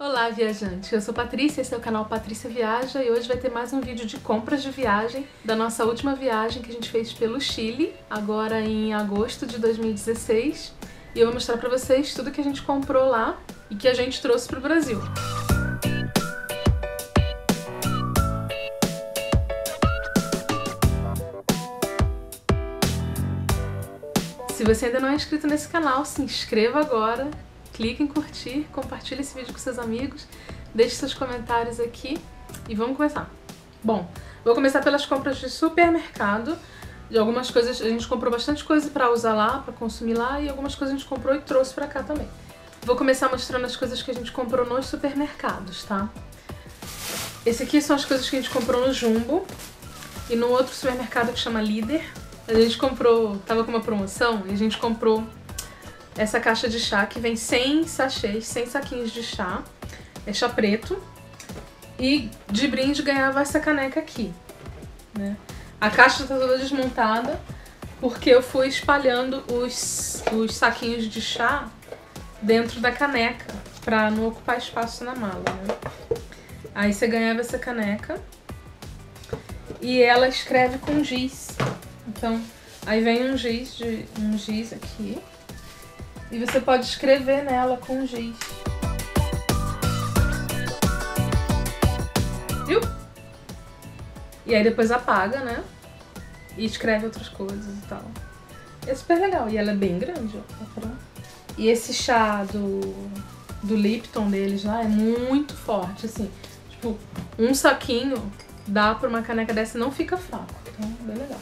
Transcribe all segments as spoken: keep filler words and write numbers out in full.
Olá, viajante! Eu sou Patrícia, esse é o canal Patrícia Viaja e hoje vai ter mais um vídeo de compras de viagem da nossa última viagem que a gente fez pelo Chile, agora em agosto de dois mil e dezesseis, e eu vou mostrar pra vocês tudo que a gente comprou lá e que a gente trouxe pro Brasil. Se você ainda não é inscrito nesse canal, se inscreva agora! Clique em curtir, compartilhe esse vídeo com seus amigos, deixe seus comentários aqui e vamos começar. Bom, vou começar pelas compras de supermercado, de algumas coisas, a gente comprou bastante coisa pra usar lá, pra consumir lá, e algumas coisas a gente comprou e trouxe pra cá também. Vou começar mostrando as coisas que a gente comprou nos supermercados, tá? Esse aqui são as coisas que a gente comprou no Jumbo e no outro supermercado que chama Líder. A gente comprou, tava com uma promoção e a gente comprou essa caixa de chá que vem cem sachês, cem saquinhos de chá, é chá preto, e de brinde ganhava essa caneca aqui, né? A caixa tá toda desmontada porque eu fui espalhando os, os saquinhos de chá dentro da caneca pra não ocupar espaço na mala, né? Aí você ganhava essa caneca e ela escreve com giz, então aí vem um giz, de, um giz aqui. E você pode escrever nela com giz. Viu? E aí depois apaga, né? E escreve outras coisas e tal. É super legal. E ela é bem grande, ó. E esse chá do, do Lipton deles lá é muito forte, assim. Tipo, um saquinho dá pra uma caneca dessa e não fica fraco. Então, bem legal.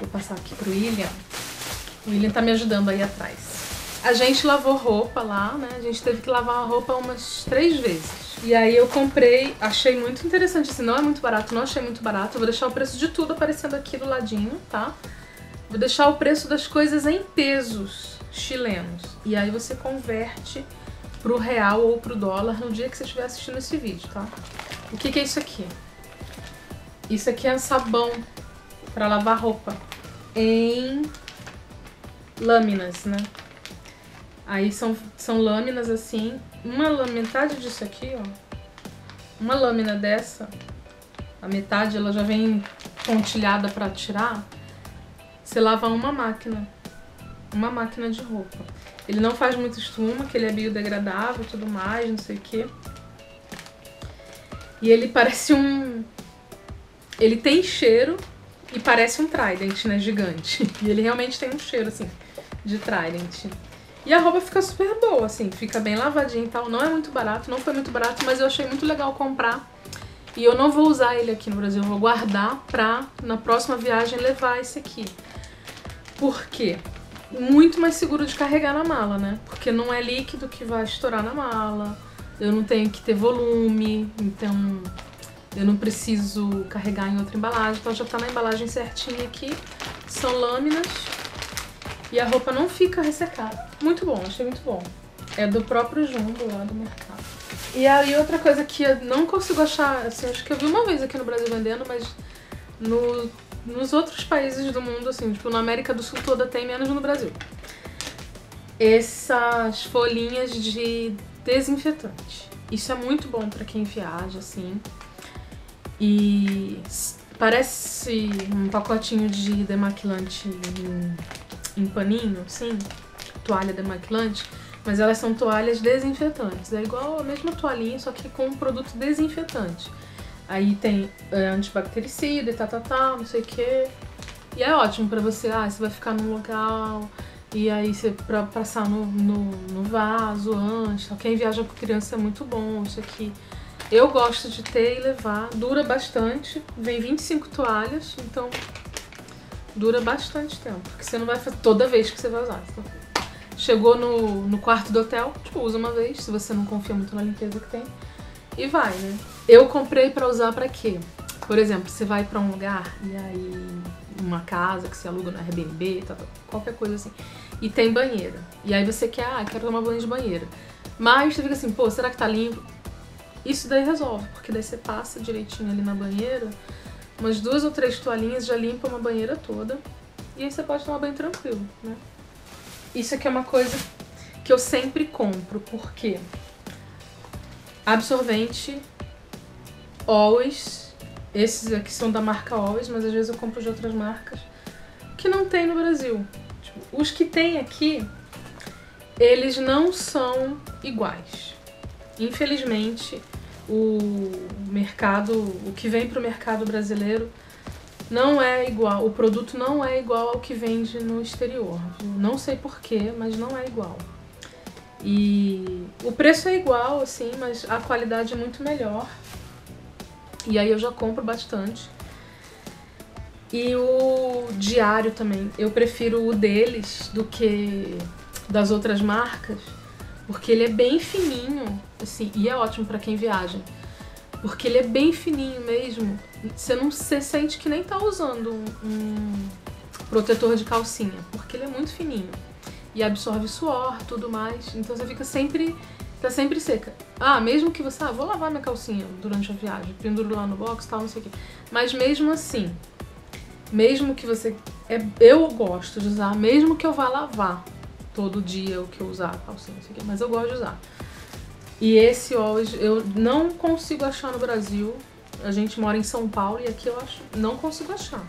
Vou passar aqui pro William. O William tá me ajudando aí atrás. A gente lavou roupa lá, né? A gente teve que lavar a roupa umas três vezes. E aí eu comprei, achei muito interessante. Assim, não é muito barato, não achei muito barato. Eu vou deixar o preço de tudo aparecendo aqui do ladinho, tá? Vou deixar o preço das coisas em pesos chilenos. E aí você converte pro real ou pro dólar no dia que você estiver assistindo esse vídeo, tá? O que que é isso aqui? Isso aqui é um sabão pra lavar roupa em lâminas, né? Aí são, são lâminas assim, uma lâmina, metade disso aqui, ó, uma lâmina dessa, a metade ela já vem pontilhada pra tirar, você lava uma máquina, uma máquina de roupa. Ele não faz muito espuma, que ele é biodegradável e tudo mais, não sei o que. E ele parece um... ele tem cheiro e parece um Trident, né, gigante. E ele realmente tem um cheiro, assim, de Trident. E a roupa fica super boa, assim, fica bem lavadinha e tal. Não é muito barato, não foi muito barato, mas eu achei muito legal comprar. E eu não vou usar ele aqui no Brasil, eu vou guardar pra, na próxima viagem, levar esse aqui. Por quê? Muito mais seguro de carregar na mala, né? Porque não é líquido que vai estourar na mala, eu não tenho que ter volume, então... eu não preciso carregar em outra embalagem, então já tá na embalagem certinha aqui. São lâminas e a roupa não fica ressecada. Muito bom, achei muito bom. É do próprio Jumbo lá do mercado. E aí outra coisa que eu não consigo achar, assim, acho que eu vi uma vez aqui no Brasil vendendo, mas no, nos outros países do mundo, assim, tipo na América do Sul toda tem, menos no Brasil. Essas folhinhas de desinfetante. Isso é muito bom pra quem viaja, assim. E parece um pacotinho de demaquilante em, em paninho, sim, toalha demaquilante, mas elas são toalhas desinfetantes, é igual a mesma toalhinha, só que com um produto desinfetante. Aí tem é, antibactericida e tal, tá, tá, tá, não sei o que, e é ótimo pra você, ah, você vai ficar num local, e aí você pra passar no, no, no vaso antes, quem viaja com criança é muito bom isso aqui. Eu gosto de ter e levar, dura bastante, vem vinte e cinco toalhas, então dura bastante tempo, porque você não vai fazer toda vez que você vai usar. Então, chegou no, no quarto do hotel, tipo, usa uma vez, se você não confia muito na limpeza que tem, e vai, né? Eu comprei pra usar pra quê? Por exemplo, você vai pra um lugar, e aí uma casa que você aluga no Airbnb, tal, tal, qualquer coisa assim, e tem banheira, e aí você quer, ah, quero tomar banho de banheira, mas você fica assim, pô, será que tá limpo? Isso daí resolve, porque daí você passa direitinho ali na banheira, umas duas ou três toalhinhas já limpa uma banheira toda, e aí você pode tomar banho tranquilo, né? Isso aqui é uma coisa que eu sempre compro, porque absorvente Always. Esses aqui são da marca Always, mas às vezes eu compro de outras marcas que não tem no Brasil. Tipo, os que tem aqui, eles não são iguais. Infelizmente, o mercado, o que vem para o mercado brasileiro não é igual, o produto não é igual ao que vende no exterior. Não sei porquê, mas não é igual. E o preço é igual, assim, mas a qualidade é muito melhor. E aí eu já compro bastante. E o diário também. Eu prefiro o deles do que das outras marcas, porque ele é bem fininho, assim, e é ótimo pra quem viaja. Porque ele é bem fininho mesmo. Você não se sente que nem tá usando um protetor de calcinha, porque ele é muito fininho. E absorve suor, tudo mais. Então você fica sempre... tá sempre seca. Ah, mesmo que você... ah, vou lavar minha calcinha durante a viagem, penduro lá no box e tal, não sei o quê. Mas mesmo assim, mesmo que você... é, eu gosto de usar, mesmo que eu vá lavar todo dia o que eu usar a calcinha, não sei o quê, mas eu gosto de usar. E esse hoje eu não consigo achar no Brasil. A gente mora em São Paulo e aqui eu acho, não consigo achar.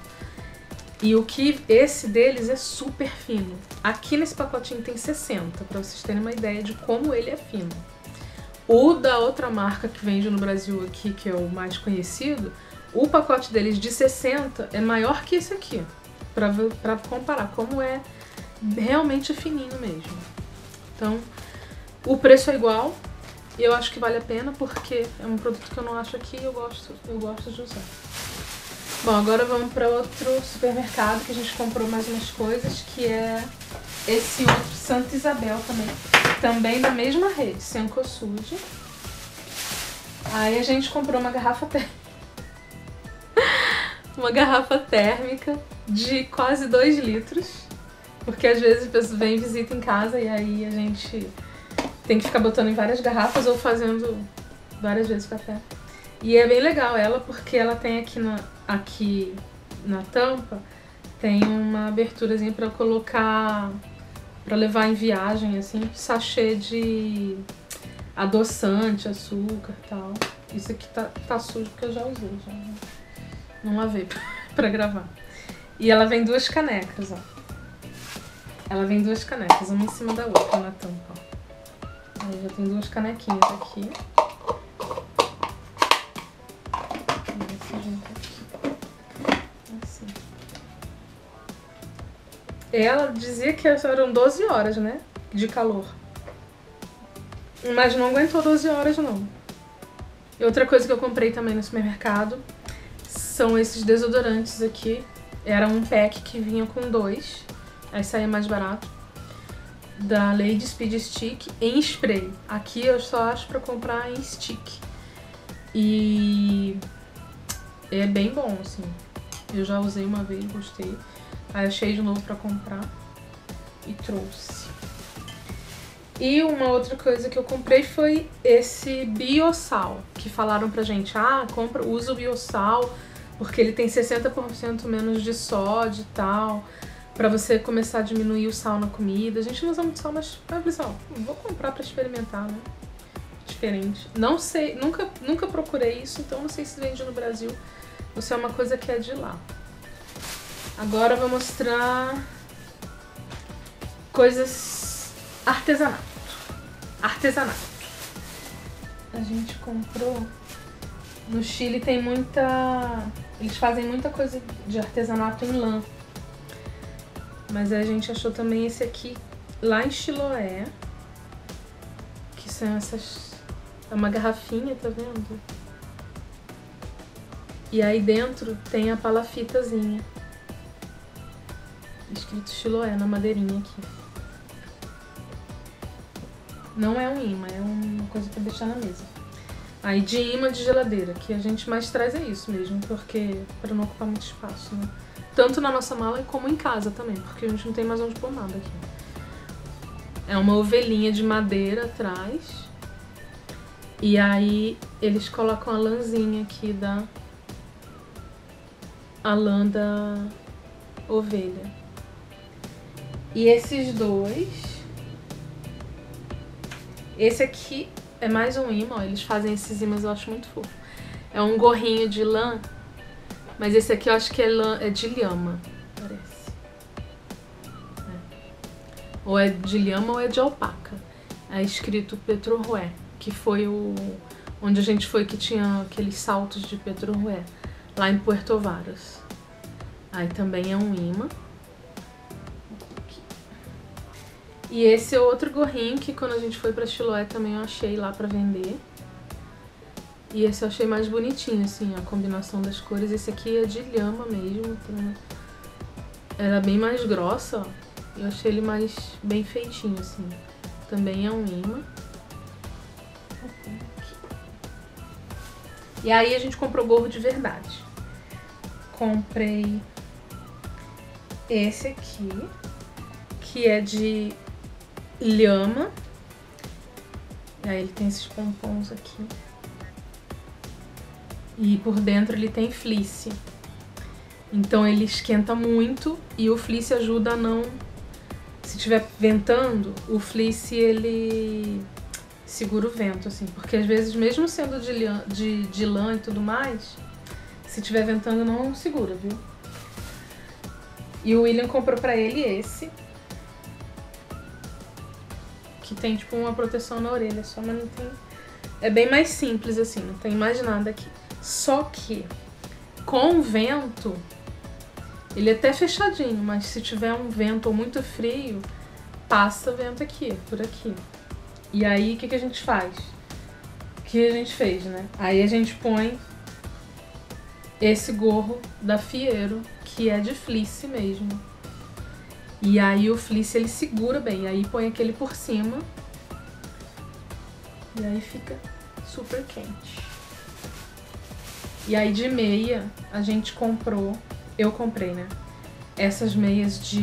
E o que esse deles é super fino. Aqui nesse pacotinho tem sessenta, pra vocês terem uma ideia de como ele é fino. O da outra marca que vende no Brasil aqui, que é o mais conhecido, o pacote deles de sessenta é maior que esse aqui, pra, pra comparar como é realmente fininho mesmo. Então, o preço é igual. E eu acho que vale a pena porque é um produto que eu não acho aqui e eu gosto, eu gosto de usar. Bom, agora vamos para outro supermercado que a gente comprou mais umas coisas, que é esse outro, Santo Isabel também. Também da mesma rede, Senco Sud. Aí a gente comprou uma garrafa térmica. Uma garrafa térmica de quase dois litros. Porque às vezes a pessoa vem e visita em casa e aí a gente... tem que ficar botando em várias garrafas ou fazendo várias vezes café. E é bem legal ela, porque ela tem aqui na, aqui na tampa, tem uma aberturazinha pra colocar, pra levar em viagem, assim, sachê de adoçante, açúcar e tal. Isso aqui tá, tá sujo porque eu já usei, já não lavei pra, pra gravar. E ela vem duas canecas, ó. Ela vem duas canecas, uma em cima da outra na tampa, ó. Aí já tem duas canequinhas aqui. Assim. Ela dizia que eram doze horas, né? De calor. Mas não aguentou doze horas, não. E outra coisa que eu comprei também no supermercado são esses desodorantes aqui. Era um pack que vinha com dois. Aí saía mais barato. Da Lady Speed Stick em spray. Aqui eu só acho pra comprar em stick. E é bem bom, assim. Eu já usei uma vez, gostei. Aí achei de novo pra comprar e trouxe. E uma outra coisa que eu comprei foi esse Biosal, que falaram pra gente, ah, compra, usa o Biosal porque ele tem sessenta por cento menos de sódio e tal, pra você começar a diminuir o sal na comida. A gente não usa muito sal, mas eu falei assim, ó, vou comprar pra experimentar, né? Diferente. Não sei, nunca, nunca procurei isso, então não sei se vende no Brasil ou se é uma coisa que é de lá. Agora eu vou mostrar coisas artesanato. Artesanato. A gente comprou... no Chile tem muita... eles fazem muita coisa de artesanato em lã. Mas a gente achou também esse aqui lá em Chiloé, que são essas... é uma garrafinha, tá vendo? E aí dentro tem a palafitazinha, escrito Chiloé na madeirinha aqui. Não é um imã, é uma coisa pra deixar na mesa. Aí de imã de geladeira, que a gente mais traz é isso mesmo, porque pra não ocupar muito espaço, né? Tanto na nossa mala como em casa também, porque a gente não tem mais onde pôr nada aqui. É uma ovelhinha de madeira atrás. E aí eles colocam a lãzinha aqui da... a lã da ovelha. E esses dois... esse aqui é mais um imã, eles fazem esses imãs, eu acho muito fofo. É um gorrinho de lã, mas esse aqui eu acho que é, lã, é de lhama, parece. É. Ou é de lhama ou é de alpaca. É escrito Petrohué, que foi o... onde a gente foi que tinha aqueles saltos de Petrohué, lá em Puerto Varas. Aí também é um imã. E esse é outro gorrinho que quando a gente foi pra Chiloé também eu achei lá pra vender. E esse eu achei mais bonitinho, assim, a combinação das cores. Esse aqui é de lhama mesmo, então era bem mais grossa, ó. Eu achei ele mais bem feitinho, assim. Também é um imã. E aí a gente comprou gorro de verdade. Comprei esse aqui, que é de lhama. E aí ele tem esses pompons aqui. E por dentro ele tem fleece. Então ele esquenta muito e o fleece ajuda a não... Se estiver ventando, o fleece ele segura o vento, assim. Porque às vezes, mesmo sendo de lã, de, de lã e tudo mais, se estiver ventando não segura, viu? E o William comprou pra ele esse. Que tem tipo uma proteção na orelha só, mas não tem... É bem mais simples assim, não tem mais nada aqui. Só que com o vento, ele é até fechadinho, mas se tiver um vento muito frio, passa vento aqui, por aqui. E aí o que, que a gente faz? O que a gente fez, né? Aí a gente põe esse gorro da Fiero, que é de fleece mesmo. E aí o fleece ele segura bem, aí põe aquele por cima. E aí fica super quente. E aí de meia a gente comprou, eu comprei, né? Essas meias de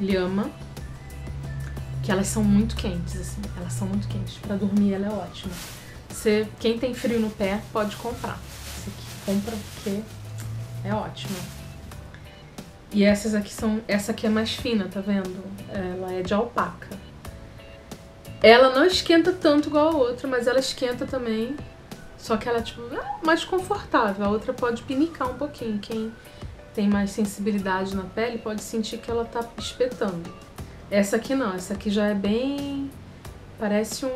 lhama, que elas são muito quentes, assim, elas são muito quentes. Pra dormir ela é ótima. Você, quem tem frio no pé pode comprar. Você compra porque é ótima. E essas aqui são, essa aqui é mais fina, tá vendo? Ela é de alpaca. Ela não esquenta tanto igual a outra, mas ela esquenta também. Só que ela é tipo, mais confortável. A outra pode pinicar um pouquinho. Quem tem mais sensibilidade na pele pode sentir que ela tá espetando. Essa aqui não. Essa aqui já é bem... Parece um...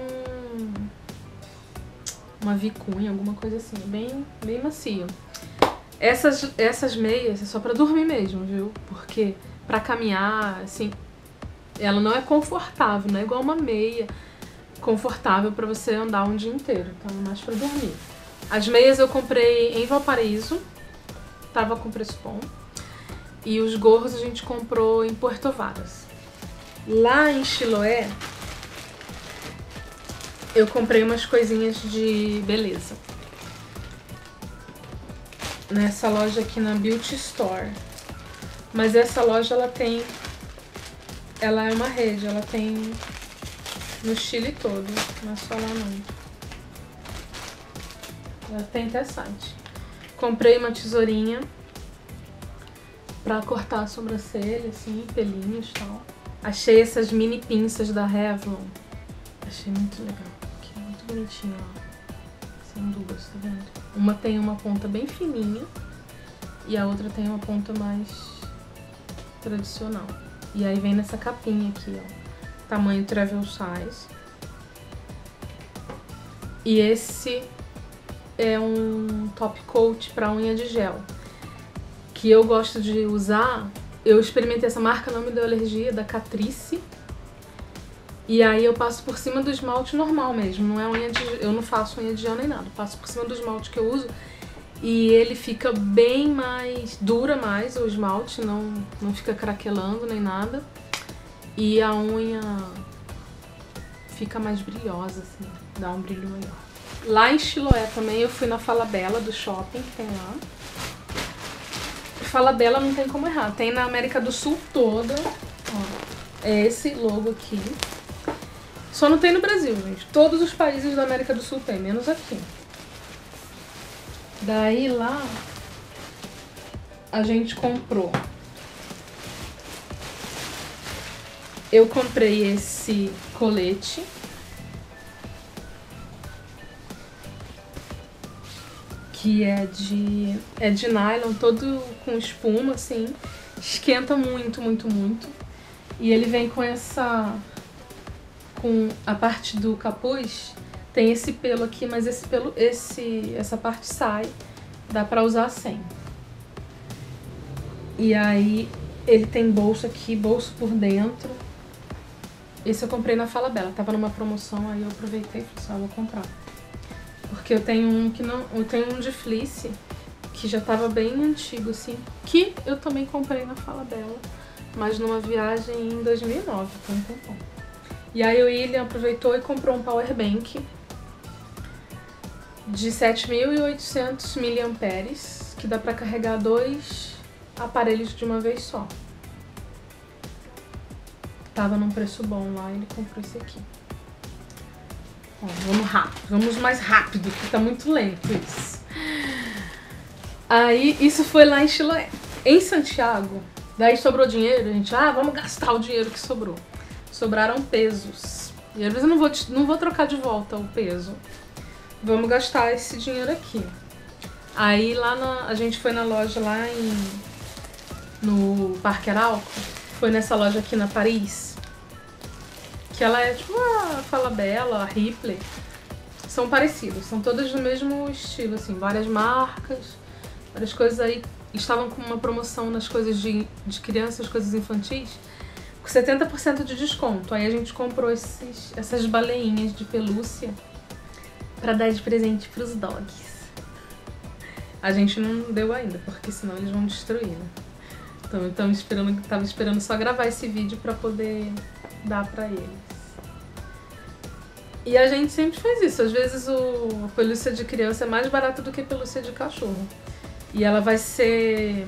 Uma vicunha, alguma coisa assim. Bem, bem macio. Essas, essas meias é só pra dormir mesmo, viu? Porque pra caminhar, assim... Ela não é confortável, não é igual uma meia confortável pra você andar um dia inteiro, então é mais pra dormir. As meias eu comprei em Valparaíso, tava com preço bom, e os gorros a gente comprou em Puerto Varas. Lá em Chiloé, eu comprei umas coisinhas de beleza. Nessa loja aqui na Beauty Store, mas essa loja ela tem... Ela é uma rede, ela tem no Chile todo, não é só lá não. Ela tem até site. Comprei uma tesourinha pra cortar a sobrancelha, assim, pelinhos e tal. Achei essas mini pinças da Revlon. Achei muito legal, aqui é muito bonitinho, ó. São duas, tá vendo? Uma tem uma ponta bem fininha e a outra tem uma ponta mais tradicional. E aí vem nessa capinha aqui, ó, tamanho travel size. E esse é um top coat pra unha de gel, que eu gosto de usar. Eu experimentei essa marca, não me deu alergia, da Catrice. E aí eu passo por cima do esmalte normal mesmo, não é unha de... eu não faço unha de gel nem nada. Eu passo por cima do esmalte que eu uso e ele fica bem mais... dura mais o esmalte, não, não fica craquelando nem nada. E a unha fica mais brilhosa, assim, dá um brilho melhor. Lá em Chiloé também eu fui na Falabella do shopping que tem lá. Falabella não tem como errar, tem na América do Sul toda, ó, é esse logo aqui. Só não tem no Brasil, gente, todos os países da América do Sul tem, menos aqui. Daí lá a gente comprou. Eu comprei esse colete que é de, é de nylon, todo com espuma, assim. Esquenta muito, muito, muito. E ele vem com essa... com a parte do capuz, tem esse pelo aqui, mas esse pelo, esse, essa parte sai. Dá pra usar sem. E aí, ele tem bolso aqui, bolso por dentro. Esse eu comprei na Falabella, tava numa promoção, aí eu aproveitei e falei, só vou comprar. Porque eu tenho um que não, eu tenho um de fleece, que já tava bem antigo assim, que eu também comprei na Falabella, mas numa viagem em dois mil e nove, foi um tempão. E aí o William aproveitou e comprou um power bank de sete mil e oitocentos miliamperes-hora, que dá pra carregar dois aparelhos de uma vez só. Tava num preço bom lá e ele comprou esse aqui. Ó, vamos rápido, vamos mais rápido, porque tá muito lento isso. Aí, isso foi lá em Chiloé. Em Santiago, daí sobrou dinheiro, a gente, ah, vamos gastar o dinheiro que sobrou. Sobraram pesos. E às vezes eu não vou, não vou trocar de volta o peso. Vamos gastar esse dinheiro aqui. Aí lá na, a gente foi na loja lá em, no Parque Arauco. Foi nessa loja aqui na Paris. Que ela é tipo a Falabella, a Ripley. São parecidas, são todas do mesmo estilo, assim. Várias marcas, várias coisas aí. Estavam com uma promoção nas coisas de, de crianças, coisas infantis. Com setenta por cento de desconto. Aí a gente comprou esses, essas baleinhas de pelúcia pra dar de presente pros dogs. A gente não deu ainda, porque senão eles vão destruir, né? Então eu tava esperando, tava esperando só gravar esse vídeo pra poder dar pra eles. E a gente sempre faz isso. Às vezes o, a pelúcia de criança é mais barata do que a pelúcia de cachorro. E ela vai ser...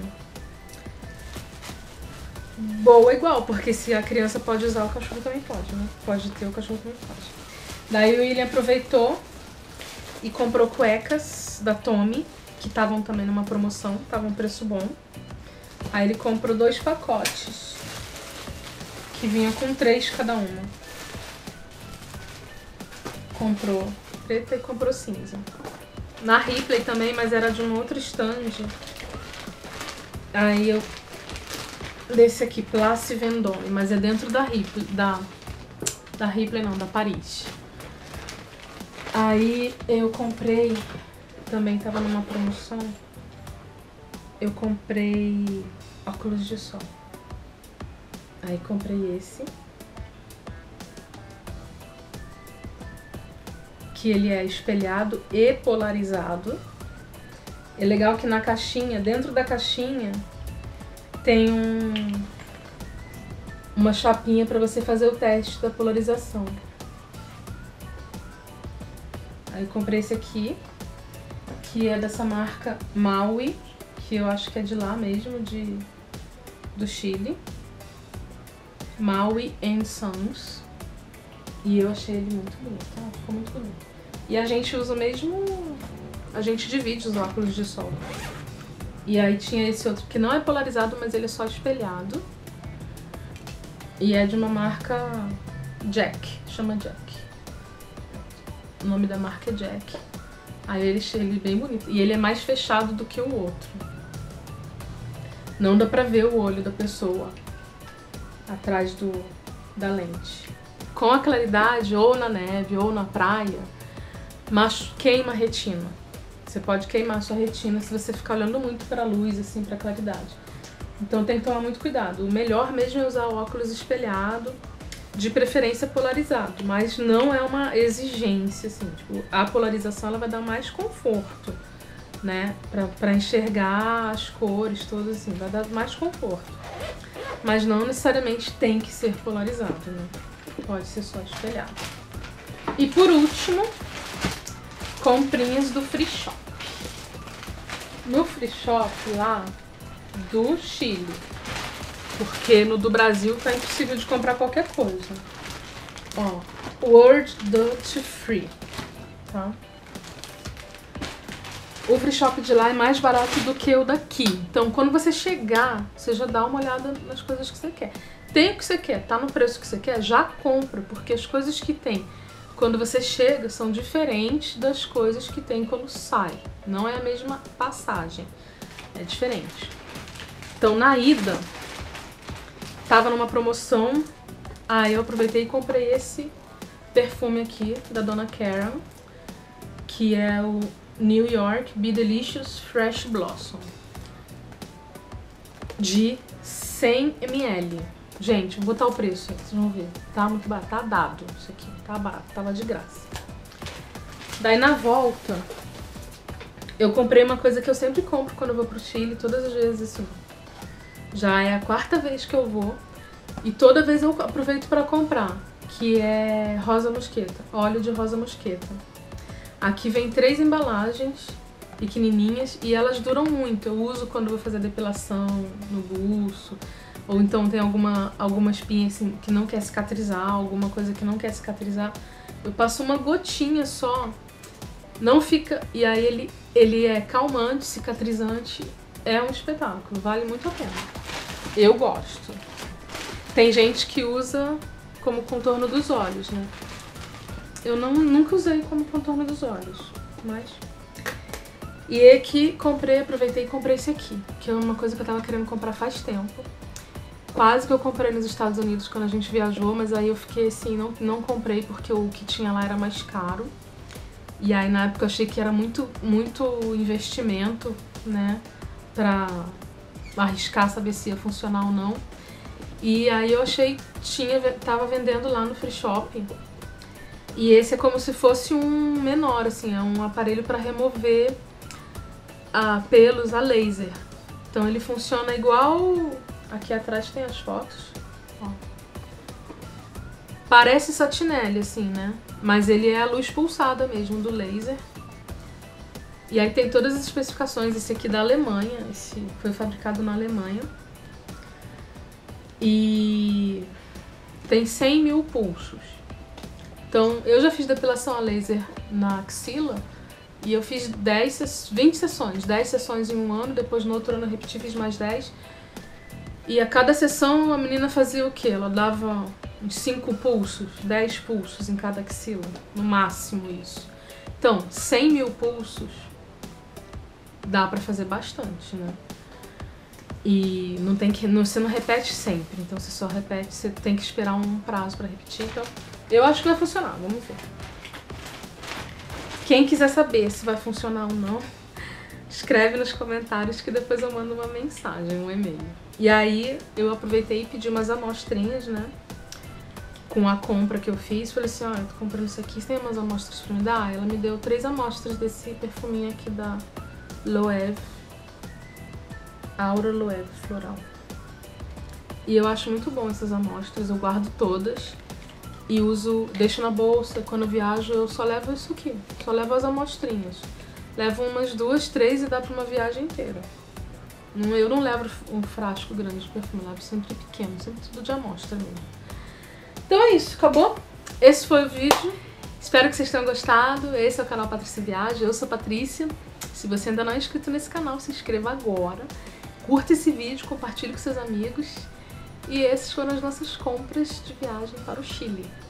boa igual, porque se a criança pode usar, o cachorro também pode, né? Pode ter, o cachorro também pode. Daí o William aproveitou e comprou cuecas da Tommy, que estavam também numa promoção, estavam um preço bom. Aí ele comprou dois pacotes, que vinham com três cada uma. Comprou preta e comprou cinza. Na Ripley também, mas era de um outro stand. Aí eu... desse aqui, Place Vendôme, mas é dentro da Ripley, da, da Ripley não, da Paris. Aí eu comprei, também tava numa promoção, eu comprei óculos de sol. Aí comprei esse, que ele é espelhado e polarizado. É legal que na caixinha, dentro da caixinha, tem um, uma chapinha pra você fazer o teste da polarização. Aí eu comprei esse aqui, que é dessa marca Maui, que eu acho que é de lá mesmo, de, do Chile. Maui and Sons. E eu achei ele muito bonito, tá? Ficou muito bonito. E a gente usa o mesmo... a gente divide os óculos de sol. E aí tinha esse outro, que não é polarizado, mas ele é só espelhado. E é de uma marca Jack, chama Jack. O nome da marca é Jack. Aí ele, ele é bem bonito. E ele é mais fechado do que o outro. Não dá pra ver o olho da pessoa atrás do, da lente. Com a claridade, ou na neve, ou na praia, mas queima a retina. Você pode queimar sua retina se você ficar olhando muito pra luz, assim, pra claridade. Então tem que tomar muito cuidado. O melhor mesmo é usar o óculos espelhado, de preferência polarizado, mas não é uma exigência, assim. Tipo, a polarização ela vai dar mais conforto, né? Pra, pra enxergar as cores, tudo assim, vai dar mais conforto. Mas não necessariamente tem que ser polarizado, né? Pode ser só espelhado. E por último... comprinhas do free shop. No free shop lá do Chile, porque no do Brasil tá impossível de comprar qualquer coisa. Ó, World Duty Free, tá? O free shop de lá é mais barato do que o daqui. Então quando você chegar, você já dá uma olhada nas coisas que você quer. Tem o que você quer, tá no preço que você quer, já compra, porque as coisas que tem quando você chega são diferentes das coisas que tem quando sai. Não é a mesma passagem, é diferente. Então na ida, tava numa promoção, aí eu aproveitei e comprei esse perfume aqui da Dona Karen, que é o New York Be Delicious Fresh Blossom, de cem mililitros. Gente, vou botar o preço, vocês vão ver. Tá muito barato, tá dado isso aqui, tá barato, tava de graça. Daí na volta, eu comprei uma coisa que eu sempre compro quando eu vou pro Chile, todas as vezes isso. Já é a quarta vez que eu vou e toda vez eu aproveito pra comprar, que é rosa mosqueta, óleo de rosa mosqueta. Aqui vem três embalagens pequenininhas e elas duram muito. Eu uso quando vou fazer depilação no buço, ou então tem alguma, alguma espinha assim que não quer cicatrizar, alguma coisa que não quer cicatrizar. Eu passo uma gotinha só, não fica... E aí ele, ele é calmante, cicatrizante, é um espetáculo, vale muito a pena. Eu gosto. Tem gente que usa como contorno dos olhos, né? Eu não, nunca usei como contorno dos olhos, mas... E aqui comprei, aproveitei e comprei esse aqui, que é uma coisa que eu tava querendo comprar faz tempo. Quase que eu comprei nos Estados Unidos quando a gente viajou, mas aí eu fiquei assim, não, não comprei porque o que tinha lá era mais caro. E aí na época eu achei que era muito, muito investimento, né, pra arriscar saber se ia funcionar ou não. E aí eu achei, tinha, tava vendendo lá no free shopping. E esse é como se fosse um menor, assim, é um aparelho pra remover a, pelos a laser. Então ele funciona igual... Aqui atrás tem as fotos, ó. Parece satinele, assim, né? Mas ele é a luz pulsada mesmo, do laser. E aí tem todas as especificações. Esse aqui da Alemanha, esse foi fabricado na Alemanha. E tem cem mil pulsos. Então, eu já fiz depilação a laser na axila. E eu fiz dez, vinte sessões. dez sessões em um ano, depois no outro ano eu repeti, fiz mais dez. E a cada sessão a menina fazia o quê? Ela dava uns cinco pulsos, dez pulsos em cada axila, no máximo isso. Então, cem mil pulsos dá pra fazer bastante, né? E não tem que, não, você não repete sempre, então você só repete, você tem que esperar um prazo pra repetir. Então, eu acho que vai funcionar, vamos ver. Quem quiser saber se vai funcionar ou não, escreve nos comentários que depois eu mando uma mensagem, um e-mail. E aí eu aproveitei e pedi umas amostrinhas, né? Com a compra que eu fiz. Falei assim, ó, eu tô comprando isso aqui, você tem umas amostras pra me dar? Ela me deu três amostras desse perfuminho aqui da Loewe, Aura Loewe Floral. E eu acho muito bom essas amostras, eu guardo todas. E uso, deixo na bolsa, quando eu viajo eu só levo isso aqui, só levo as amostrinhas. Levo umas duas, três e dá pra uma viagem inteira. Eu não levo um frasco grande de perfume, eu levo sempre pequeno, sempre tudo de amostra mesmo. Então é isso, acabou? Esse foi o vídeo. Espero que vocês tenham gostado. Esse é o canal Patrícia Viaja, eu sou a Patrícia. Se você ainda não é inscrito nesse canal, se inscreva agora. Curta esse vídeo, compartilhe com seus amigos. E essas foram as nossas compras de viagem para o Chile.